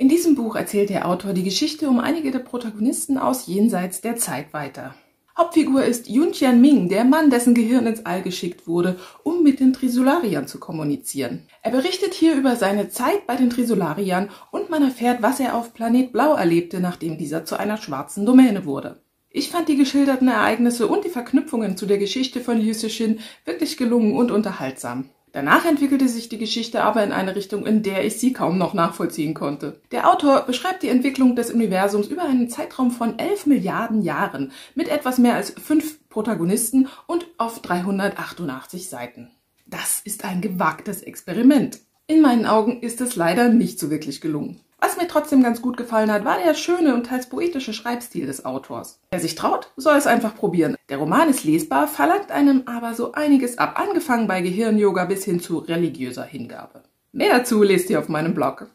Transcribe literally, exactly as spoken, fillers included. In diesem Buch erzählt der Autor die Geschichte um einige der Protagonisten aus jenseits der Zeit weiter. Hauptfigur ist Yun Tianming, der Mann, dessen Gehirn ins All geschickt wurde, um mit den Trisulariern zu kommunizieren. Er berichtet hier über seine Zeit bei den Trisulariern und man erfährt, was er auf Planet Blau erlebte, nachdem dieser zu einer schwarzen Domäne wurde. Ich fand die geschilderten Ereignisse und die Verknüpfungen zu der Geschichte von Liu Cixin wirklich gelungen und unterhaltsam. Danach entwickelte sich die Geschichte aber in eine Richtung, in der ich sie kaum noch nachvollziehen konnte. Der Autor beschreibt die Entwicklung des Universums über einen Zeitraum von elf Milliarden Jahren mit etwas mehr als fünf Protagonisten und auf dreihundertachtundachtzig Seiten. Das ist ein gewagtes Experiment. In meinen Augen ist es leider nicht so wirklich gelungen. Was mir trotzdem ganz gut gefallen hat, war der schöne und teils poetische Schreibstil des Autors. Wer sich traut, soll es einfach probieren. Der Roman ist lesbar, verlangt einem aber so einiges ab, angefangen bei Gehirn-Yoga bis hin zu religiöser Hingabe. Mehr dazu lest ihr auf meinem Blog.